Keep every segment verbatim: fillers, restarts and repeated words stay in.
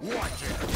Watch it!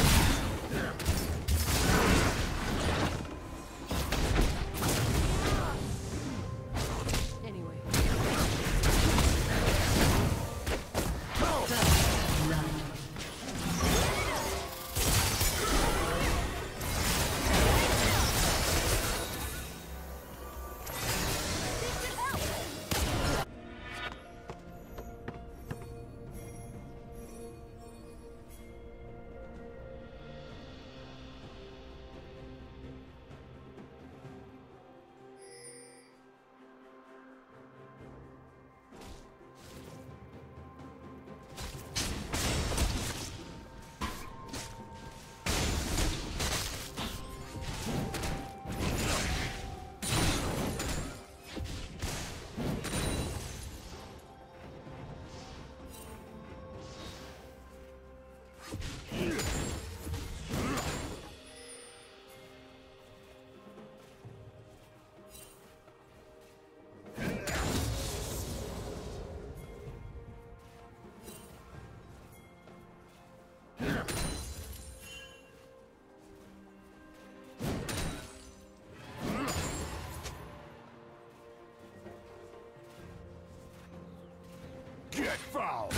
Foul!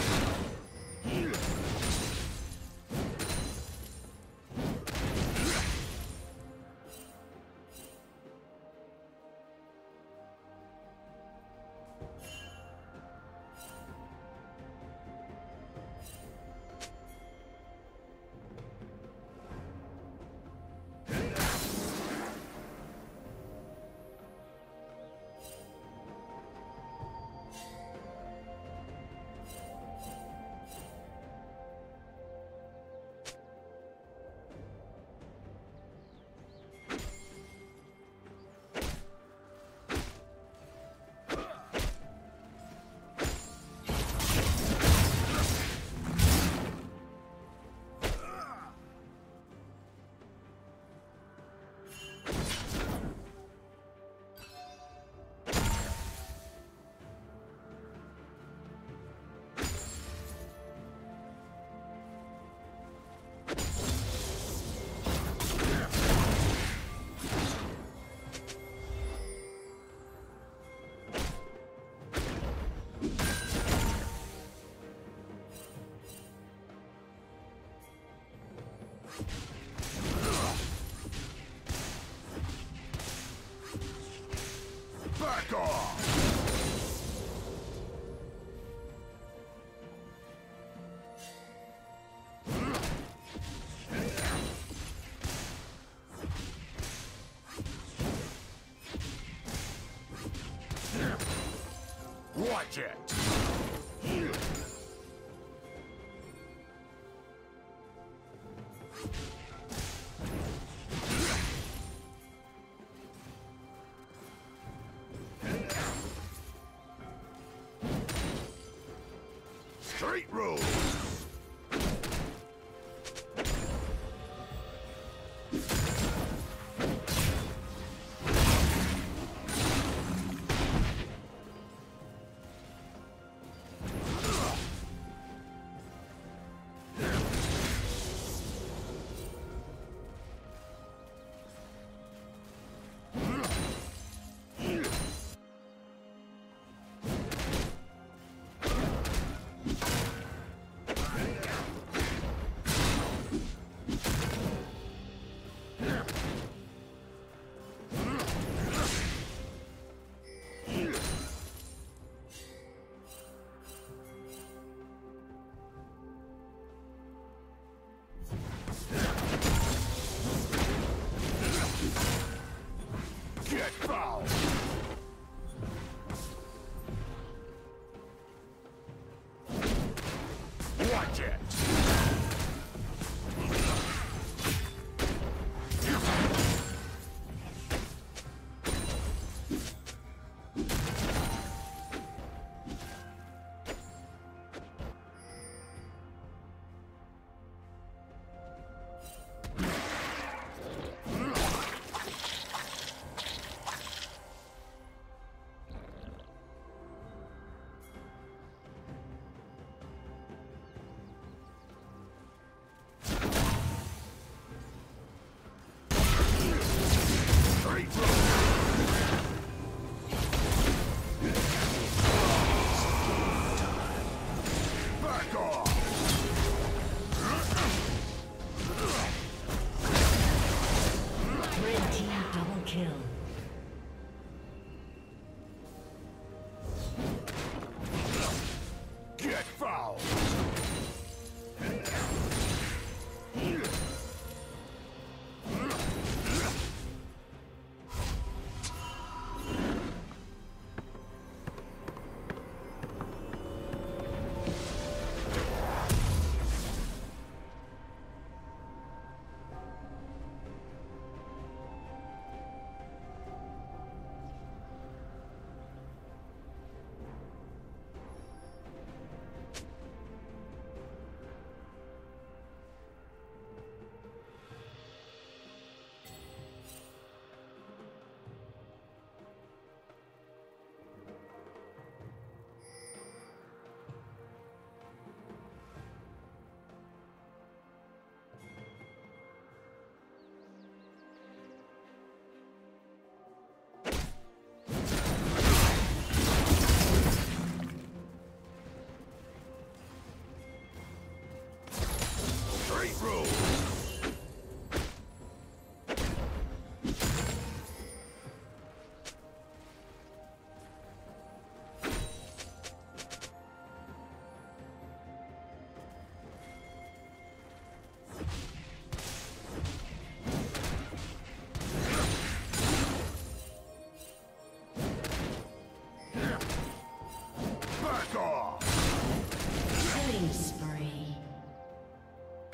Back off! Watch it! Straight road!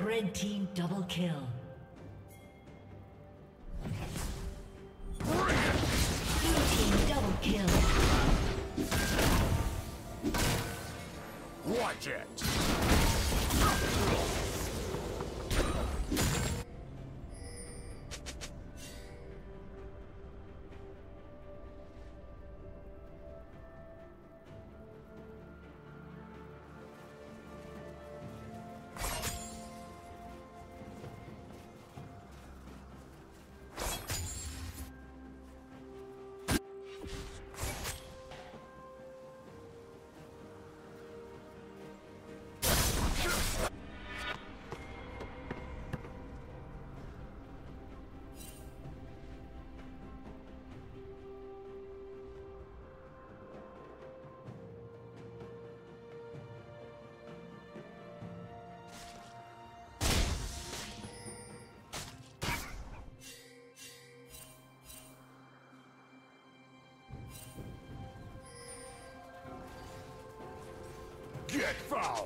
Red team double kill. Blue team double kill. Watch it. Get foul!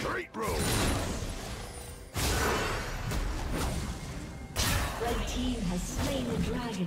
Straight road! Red team has slain the dragon.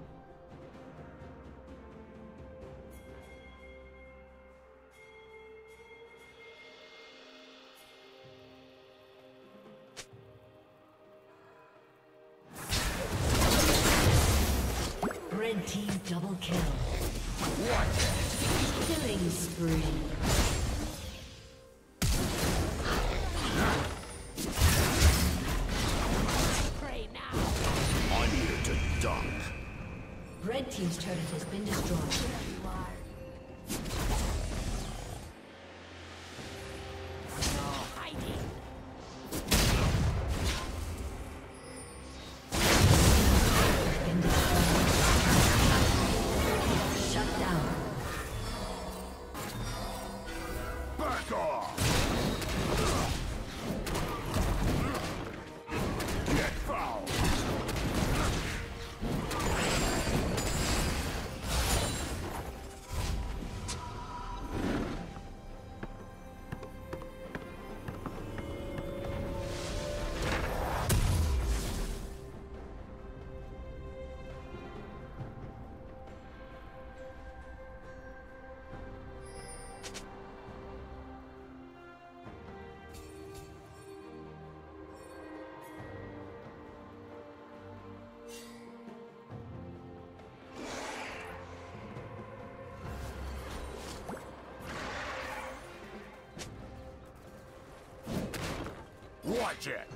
Red team double kill. What? Killing spree. Red team's turret has been destroyed. Watch it!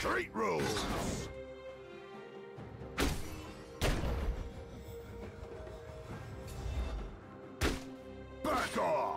Street rules! Back off!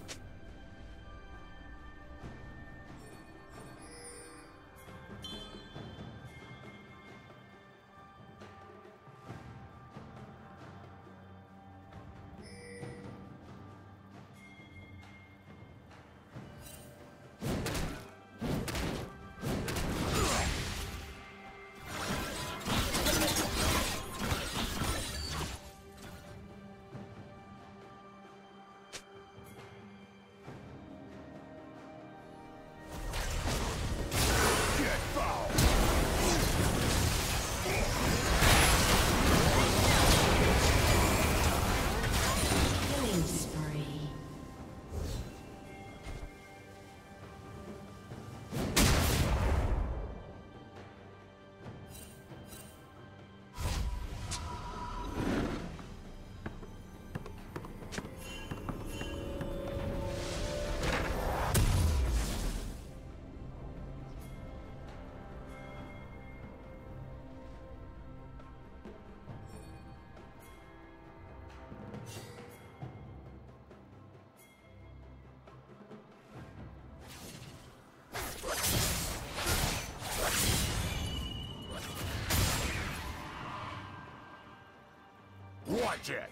Watch it!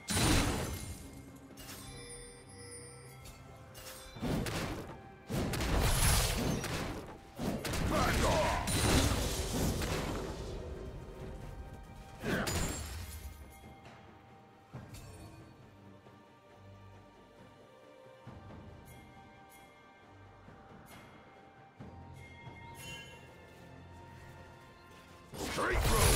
Back off! Straight road!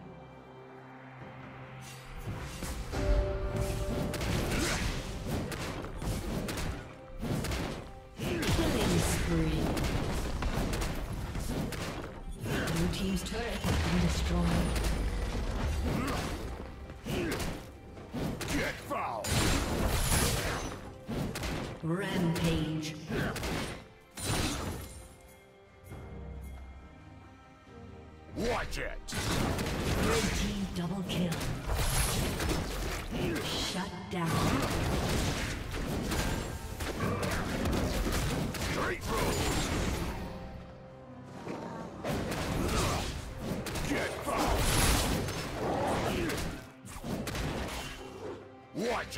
Killing spree. Blue team's turret has been destroyed. Get foul! Rampage. Watch it! Red team double kill. Shut down. Straight rules! Get fouled! Watch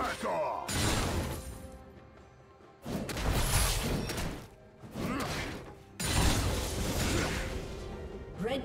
Back off! Red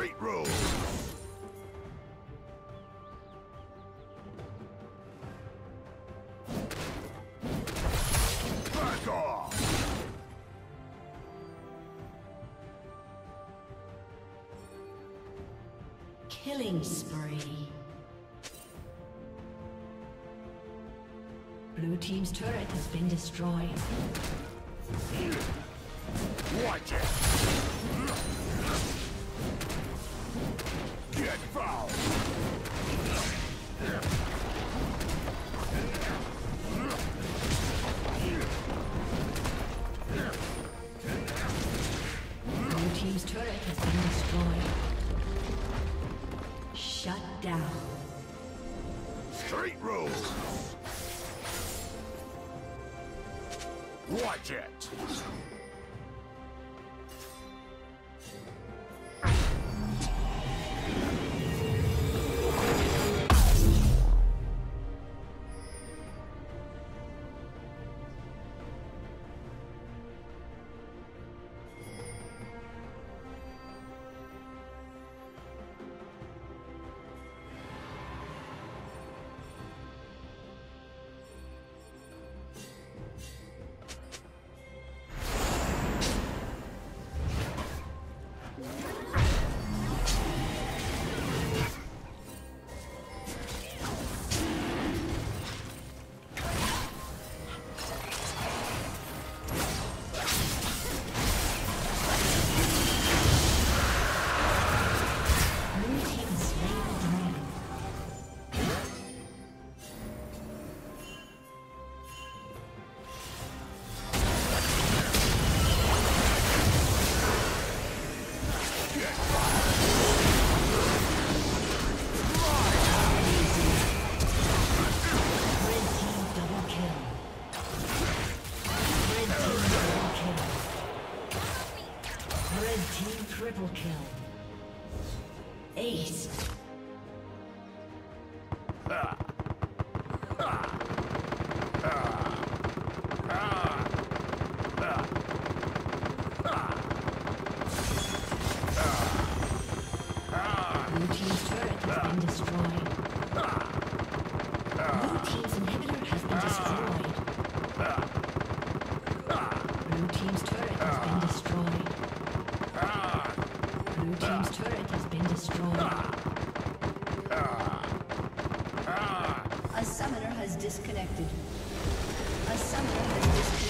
Great road. Back off. Killing spree. Blue team's turret has been destroyed. Watch it. Get fouled! Blue team's turret has been destroyed. Shut down. Straight road. Watch it! Triple kill. Ace. Ah. Ah. Ah. Ah. Ah. Ah. Ah. Blue team's turret has ah. been destroyed. Ah. Ah. Blue team's inhibitor has been destroyed. Ah. Ah. Blue team's turret has been destroyed. Blue team's turret has been destroyed. A summoner has disconnected. A summoner has disconnected.